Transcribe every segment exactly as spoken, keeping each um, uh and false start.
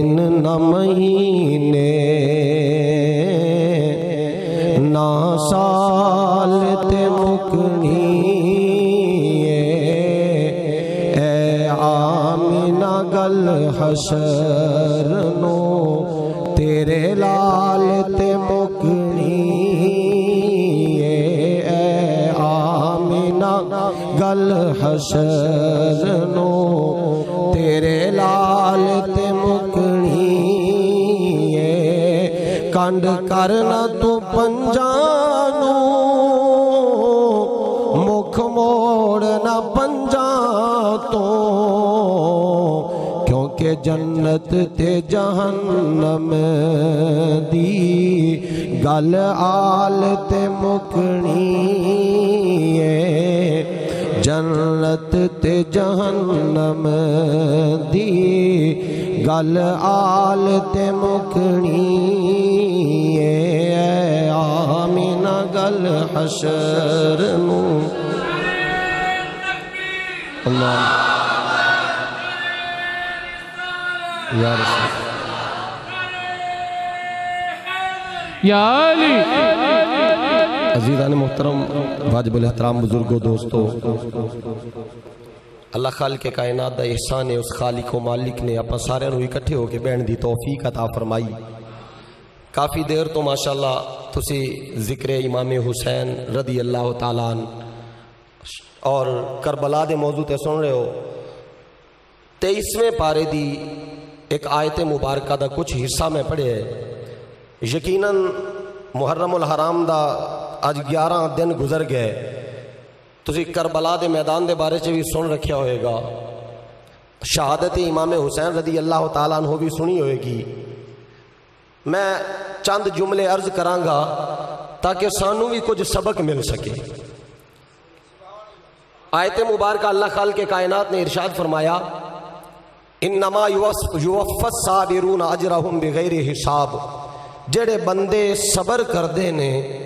दिन न महीने ना साल ते मुकनीए ए आमिना गल हशर नो तेरे लाल ते मुकनीए ए आमिना गल हशर नो तेरे लाल ते कंड करना तू पंजानू मुख मोड़ना पंजा तो क्योंकि जन्नत ते जहन्नम दी गल आल ते मुकनी है। जन्नत ते जहन्नम दी गल आल ते मुकनी आमिना गल हशर नू अज़ीज़ान मोहतरम वाजिबुल एहतराम बुजुर्गो दोस्तो अल्लाह खाल के कायनात दा एहसान है। उस खालिक मालिक ने अपना सारे नू इकट्ठे होके बैठने दी तौफीक अता फरमाई। काफ़ी देर तो माशाल्लाह तुसी जिक्र इमाम हुसैन रदी अल्लाह तआला और करबला दे मौजू ते सुन रहे हो। तेईसवें पारे दी एक आयत मुबारक दा कुछ हिस्सा में पढ़े है। यकीनन मुहर्रमुल हराम दा अज ग्यारह दिन गुजर गए। तुसी करबला दे मैदान दे बारे च भी सुन रखा होएगा। शहादत इमाम हुसैन रदी अल्लाह तआला हो भी सुनी होएगी। मैं चंद जुमले अर्ज करांगा ताकि सानू भी कुछ सबक मिल सके। आयत मुबारक अल्लाह खाल के कायनात ने इरशाद फरमाया इन्नमा युवफ़्फ़स साबिरून अजरहुम बिग़ैर हिसाब। जेड़े बंदे सबर करते हैं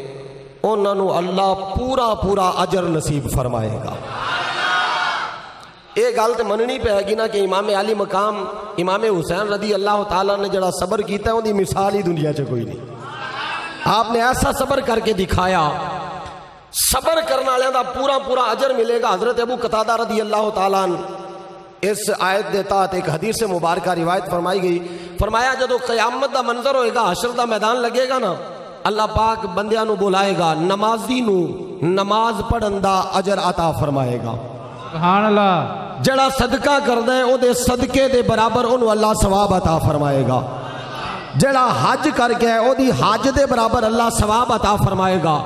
उन्होंने अल्लाह पूरा पूरा अजर नसीब फरमाएगा। ये गल तो मननी पैगी ना कि इमाम अली मकाम इमाम हुसैन रदी अल्लाह तआला ने जड़ा सबर किया उनकी मिसाल ही दुनिया च कोई नहीं। आपने ऐसा सबर करके दिखाया। सबर करने वालों का पूरा पूरा अजर मिलेगा। हजरत अबू कतादा रदी अल्लाह तआला इस आयत के तहत एक हदीस मुबारक रिवायत फरमाई गई। फरमाया जदों कयामत का मंजर होएगा, हशर का मैदान लगेगा ना, अल्लाह पाक बंदियां नू बुलाएगा, नमाजी नू नमाज पढ़न का अजर अता फरमाएगा। सुभान अल्लाह। जड़ा सदका करदा है उहदे सदके दे बराबर उन्होंने अल्लाह सवाब अता फरमाएगा। जड़ा हज करके है उहदी हज दे बराबर अल्लाह सवाब अता फरमाएगा।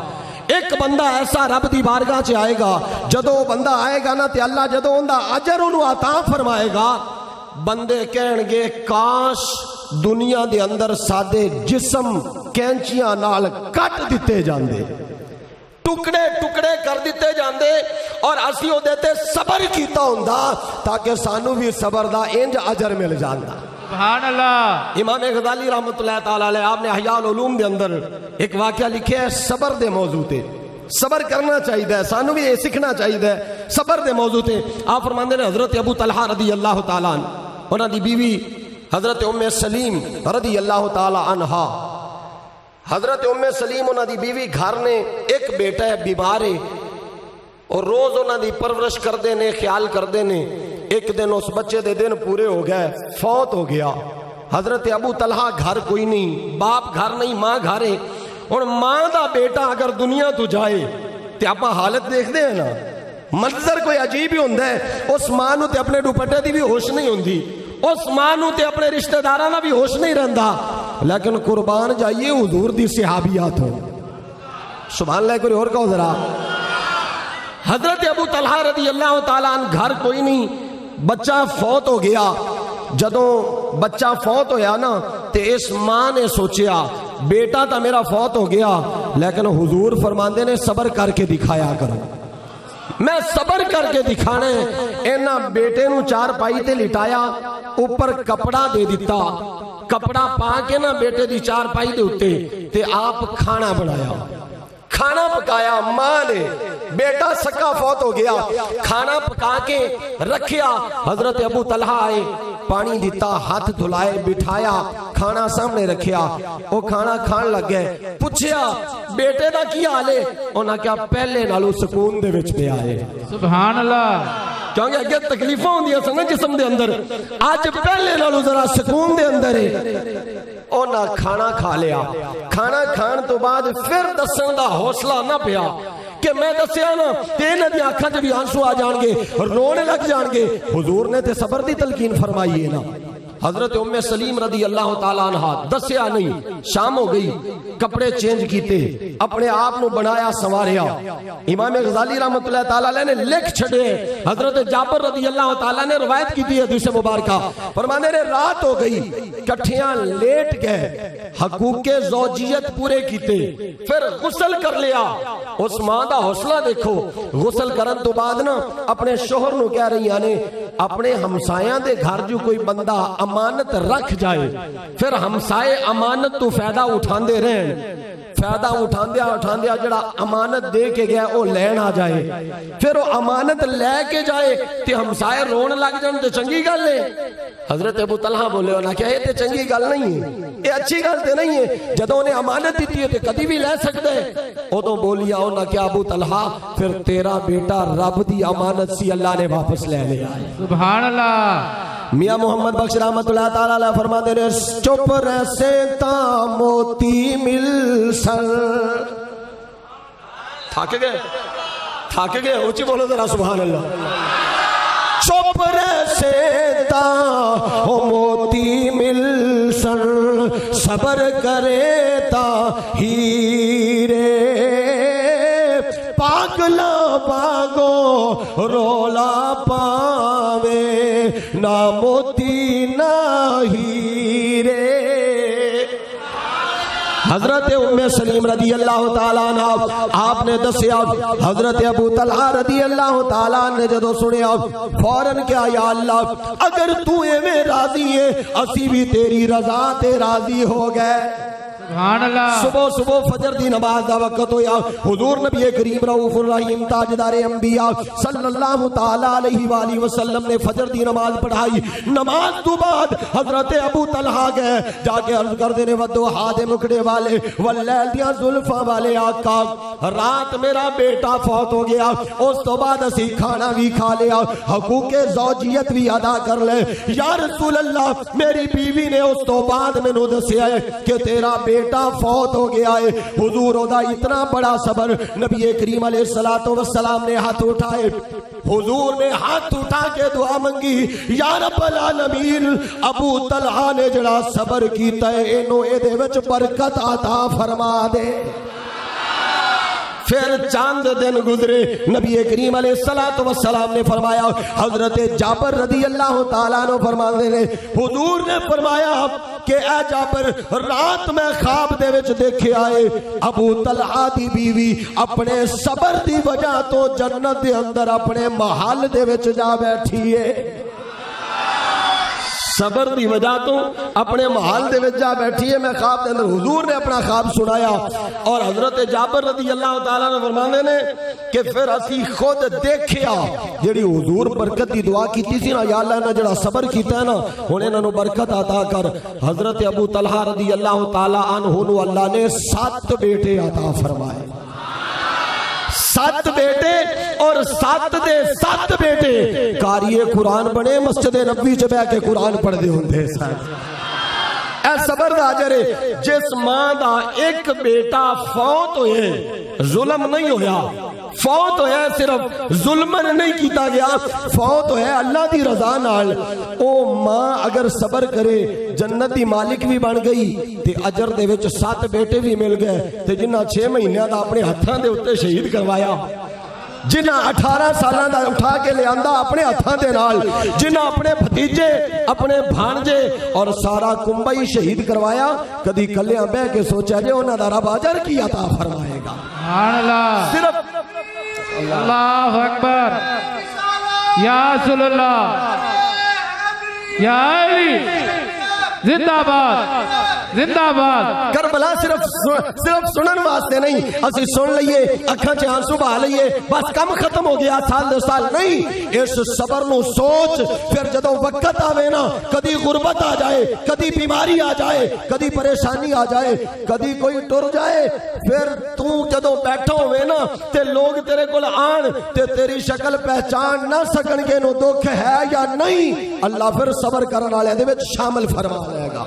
एक बंदा ऐसा रब दी बारगाह च आएगा, जदों बंदा आएगा ना तो अल्लाह जदों उहदा अजर उन्होंने अता फरमाएगा, बंदे कहणगे काश दुनिया दे अंदर सादे जिस्म कैंचियां नाल कट दिते जांदे, टुकड़े टुकड़े कर दिते जाते और असी उहदे सबर किया हुंदा ताकि सानू भी सबर दा इंज अजर मिल जाता। सुभान अल्लाह। इमाम गजाली रहमतुल्लाह तआला अलैह आपने अहयाउल उलूम दे अंदर एक वाकया लिखा है सबर दे मौजू ते। सबर करना चाहिए, सानू भी ये सीखना चाहिए सबर दे मौजू ते। आप फरमांदे ने हजरत अबू तलहा रदी अल्लाह तआला अन्हु उन्हां दी बीवी हजरत उम्मे सलीम रदी अल्लाह तआला अन्हा हजरत उम्मे सलीम उन्होंने बीवी घर ने एक बेटा है बीमार है और रोज़ उन्होंने परवरिश करते हैं, ख्याल करते हैं। एक दिन उस बच्चे के दिन पूरे हो गए, फौत हो गया। हजरत अबू तलहा घर कोई नहीं, बाप घर नहीं, माँ घर है। और माँ का बेटा अगर दुनिया तो जाए तो आप हालत देखते हैं ना, मंजर कोई अजीब ही होता है। उस माँ को तो अपने दुपट्टे की भी होश नहीं होती, उस माँ को तो अपने रिश्तेदारों का भी होश नहीं रहता। लेकिन कुर्बान जाइए हुजूर दी सहाबियात हो। सुभान अल्लाह। कोई और कहो जरा। हजरत अबू तलहा रदी अल्लाह तआला अन्हु घर कोई नहीं, बच्चा फौत हो गया। जदों बच्चा फौत होया ना तो इस माँ ने सोचा बेटा तो मेरा फौत हो गया, लेकिन हुजूर फरमांदे ने सबर करके दिखाया करो। मैं सबर करके दिखाना है। इन्हां बेटे नू चार पाई ते लिटाया, ऊपर कपड़ा दे दिता, कपड़ा पा के ना बेटे की चारपाई के उत्ते आप खाना बनाया। खाना पकाया माँ ने, बेटा सक्का फौत हो गया, खाना पका के रखिया। हजरत अबू तलहा आए, पानी दिता, हाथ धुलाए, बिठाया, खाना सामने रखिया। वो खाना खान लग गए, पूछया बेटे का की हाल है, उन्हें क्या पहले नालों सुकून दे विच पे आए। सुभान अल्लाह, क्योंकि अगे तकलीफा होंदियां सन जिस्म दे अंदर, आज पहले नालों जरा सुकून दे अंदर है। उन्हें खाना खा लिया, खाना खाने तो बाद फिर दसन का हौसला ना पिया कि मैं दस्या ना तेन दी आंखां च भी आंसू आ जाएंगे, रोने लग जाएंगे। हुजूर ने तो सबर की तलकीन फरमाई है ना। हजरत उम्मे सलीम रदी अल्लाह तआला अन्हा, दस्या नहीं, शाम हो गई, कपड़े चेंज किए, अपने आप को बनाया संवारिया। इमाम गजाली रहमतुल्लाह तआला अलैह ने लिख छड़े, हजरत जाबर रदी अल्लाह तआला ने रवायत की हदीस मुबारक, फरमाने ने रात हो गई, कठिया लेट गए, हकूके ज़ौजियत पूरे किए, फिर गुसल कर लिया। उस मां का हौसला देखो, गुसल करन तो बाद ना अपने शोहर को कह रही ने अपने हमसाया के घर जो कोई बंदा अमानत रख जाए, फिर हमसाए अमानत तो फायदा उठाते रहे, फायदा उठांदिया उठांदिया जड़ा अमानत दे के गया वो लैन आ जाए, फिर वो अमानत लैके जाए ते हमसाए रोन लग जान ते चंगी गल है। हजरत अबू तलहा बोले, उन्हें क्या ये ते चंगी गल नहीं है, ये अच्छी गल ते नहीं है, जदों उन्हें अमानत दी है ते कदी भी लै सकदा है। उदों बोलिया उन्हें क्या अबू तलहा, फिर तेरा बेटा रब दी अमानत सी, अल्लाह ने वापस लै लिया। सुभान अल्लाह। मियां मोहम्मद बख्श रहमतुल्लाह तआला अलैह फरमाते हैं, चुप रसे ता मोती मिल सन। थक गए, थक गए, ऊंची बोलो जरा सुभान अल्लाह। चुप रसे ता मोती मिल सन, सबर करे ता हीरे, पागला पागो रोला पावे, ना मोती ना हीरे। हजरत उम्मे सलीम रदी अल्लाह तआला अन्हा आपने दसिया, हजरत अबू तलहा रदी अल्लाह तआला ने जदों सुनिया फौरन क्या, या अल्लाह अगर तू एवें राजी है असी भी तेरी रजा ते राजी हो गए। सुबह सुबह फजर दी नमाज दा वक्त होया, हुजूर नबी करीम रऊफुर रहीम ताजदारे अंबिया सल्लल्लाहु तआला अलैहि वाली वसल्लम ने फजर दी नमाज पढ़ाई। नमाज तो बाद हजरत अबू तलहा गए, जाके अर्ज कर देने वदो हादे मुखड़े वाले वल्लैल दियां जुल्फा वाले आका, रात मेरा बेटा फौत हो गया, उस तो बाद असी खाना भी खा लिया, हकूके ज़ौजियत भी अदा कर ले। या रसूल अल्लाह, मेरी बीवी ने उस तो बाद मैनू दस्या है कि तेरा बेटा फौत हो गया है। हुजूर ओदा इतना बड़ा सबर, नबी करीम अलैहिस्सलातो वस्सलाम ने हाथ उठाए, हुजूर ने हाथ उठा के दुआ मंगी, या रब्बल आलमीन अबू तलहा ने जड़ा सबर कीता है इनो एदे विच बरकत अता फरमा दे। फिर चंद दिन गुजरे, नबी करीम अलैहिस्सलातो वस्सलाम ने फरमाया, हजरत जाबर रदी अल्लाह तआला ने फरमाते हैं, हुजूर ने फरमाया कि ए जाबर, रात मैं ख्वाब दे विच देखिया है अबू तलहा दी बीवी अपने सबर दी वजह तो जन्नत दे अंदर अपने महल दे विच जा बैठी है। सबर की वजह तो अपने महल दे विच जा बैठी है। मैं ख्वाब के अंदर, हुजूर ने अपना ख्वाब सुनाया और हजरत जाबर रदी अल्लाह तआला ने फरमाते ने कि फिर असी खुद देखिया जिहड़ी हुजूर बरकत की दुआ की सी ना, या अल्लाह ने जिहड़ा सबर कीता ना हुण इन्हां नूं बरकत अता कर। हजरत अबू तलहा रदी अल्लाह तआला अन्हु नूं अल्लाह ने सात बेटे अता फरमाए, सात बेटे, और सात दे सात बेटे कारिए कुरान बने, मस्जिद नबवी च बैठ के कुरान पढ़ते होंगे। सबर दा अजर है, जिस मां दा एक बेटा फौत होए, जुल्म नहीं होया, फौत होया सिर्फ, जुल्मन नहीं कीता गया, फौत होया अल्लाह दी रजा नाल, ओ मां अगर सबर करे जन्नत दी मालिक भी बन गई ते अजर दे विच सात बेटे भी मिल गए, ते जिन्हां छे महीनों दा अपने हत्थां दे उत्ते शहीद करवाया, जिन्हें अठारह सालों का उठा के लिया अपने हथों के नाल, जिन्हें अपने भतीजे अपने भांजे और सारा कुंबा ही शहीद करवाया, कभी कलिया बह के सोचा जे उन्होंने रब अजर की अता फरमाएगा। सिर्फ अल्लाह अकबर, या रसूल अल्लाह, या अली जिंदाबाद। जिंदाबाद। करबला सिर्फ सिर्फ सुनन वास्ते नहीं, असि सुन लईए अखा च आंसू बहा लईए बस कम खत्म हो गया साल दो साल नहीं। इस सबर नु सोच फिर जदों वक्त आवे ना, कदी गुरबत आ जाए, कदी बीमारी आ जाए, कदी परेशानी आ जाए, कदी कोई टुर जाए, फिर तू जदों बैठो होवे ना ते लोग तेरे कोल आन ते तेरी शक्ल पहचान ना सकणगे नु दुख है या नहीं, अल्लाह फिर सबर करने वाले दे विच शामिल फरमा लेगा।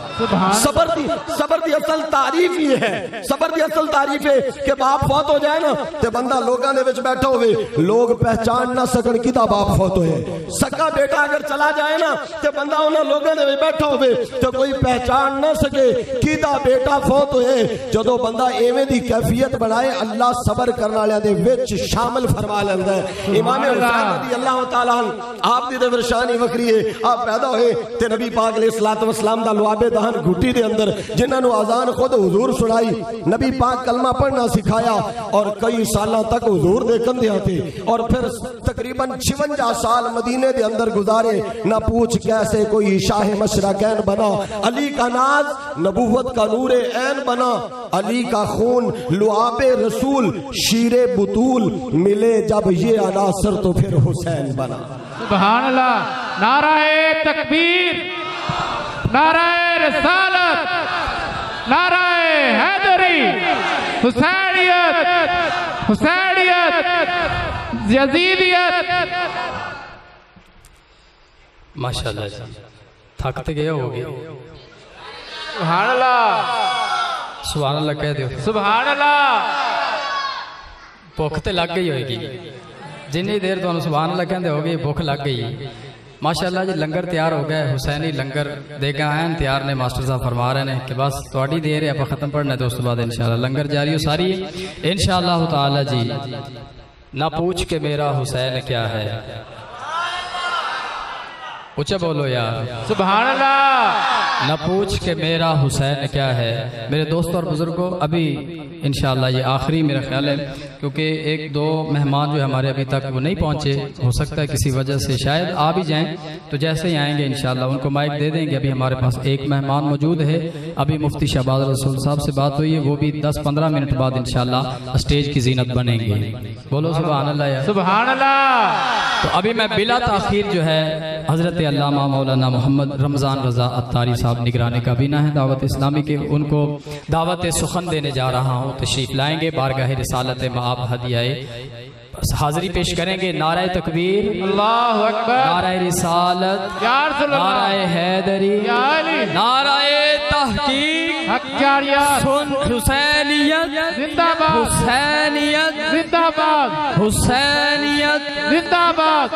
सबर दी सबर दी असल तारीफ ही है, सबर दी असल तारीफ है कि बाप फौत हो जाए ना ते बंदा लोगां दे विच बैठा होवे, लोग पहचान ना सकण किदा बाप फौत होए। सक्का बेटा अगर चला जाए ना ते बंदा उन्हां लोगां दे विच बैठा होवे ते कोई पहचान ना सके किदा बेटा फौत होए। जदों बंदा एवें दी कैफियत बनाए अल्लाह सबर करने वालेयां दे विच शामिल फरमा लैंदा है। इमाम हुसैन रज़ी अल्लाह तआला आप दी ते परेशानी वखरी है, आप पैदा होए ते नबी पाक अलैहि सलातो वसलाम दा लुआबे दहन घुटी दे अंदर जिन्होंने आजान खुद हुजूर सुनाई, नबी पाक कलमा पढ़ना सिखाया और कई साल तक हुजूर दे कंधियां थे और फिर तकरीबन छवंजा साल मदीने दे अंदर गुजारे। ना पूछ कैसे कोई शाह मशरकैन बना, अली का नाज नबूवत का नूर ऐन बना, अली का खून लुआबे रसूल शीरे बुतूल, मिले जब ये अनासर तो फिर हुसैन बना। सुभान अल्लाह। नाराए तकबीर, नाराए रसालत, नाराए हैदरी, हुसैनियत हुसैनियत यजीदियत। माशाल्लाह थक तो गया होगी। सुभान अल्लाह सुभान अल्लाह कह दो। सुभान अल्लाह भुख तो लग गई होगी, जिन्नी देर तुहानू सुभान अल्लाह कहते हो गए भुख लग गई। माशाअल्लाह जी लंगर तैयार हो गया, हुसैनी लंगर देगा है तैयार ने। मास्टर साहब फरमा रहे हैं कि बस थोड़ी देर है आप खत्म पढ़ना तो उस बाद इंशाल्लाह लंगर जारी हो सारी इंशाल्लाह ताला जी। ना पूछ के मेरा हुसैन क्या है, ऊंचा बोलो यार सुभान अल्लाह। ना पूछ के मेरा हुसैन क्या है। मेरे दोस्तों और बुजुर्गों अभी इंशाल्लाह ये आखिरी मेरा ख्याल है क्योंकि एक दो मेहमान जो हमारे अभी तक वो नहीं पहुंचे, हो सकता है किसी वजह से शायद आ भी जाएं, तो जैसे ही आएंगे इंशाल्लाह उनको माइक दे देंगे। अभी हमारे पास एक मेहमान मौजूद है, अभी मुफ्ती शहबाज रसूल साहब से बात हुई है, वो भी दस पंद्रह मिनट बाद इंशाल्लाह स्टेज की जीनत बनेंगे। बोलो सुभान अल्लाह सुभान अल्लाह। तो अभी मैं बिला ताखीर जो है हजरत अल्लामा मौलाना मोहम्मद रमज़ान रज़ा अत्तारी साहब निगरानी का बिना है दावत इस्लामी के, उनको दावत सुखन देने जा रहा हूँ। तशरीफ लाएंगे बारगाह रिसालत में आप हदियाए हाजिरी पेश करेंगे। नाराए तकबीर, अल्लाहु अकबर, नाराए रिसालत, नाराए हैदरी, नाराए तहकीक, हुसैनियत जिंदाबाद, हुसैनियत जिंदाबाद, हुसैनियत जिंदाबाद।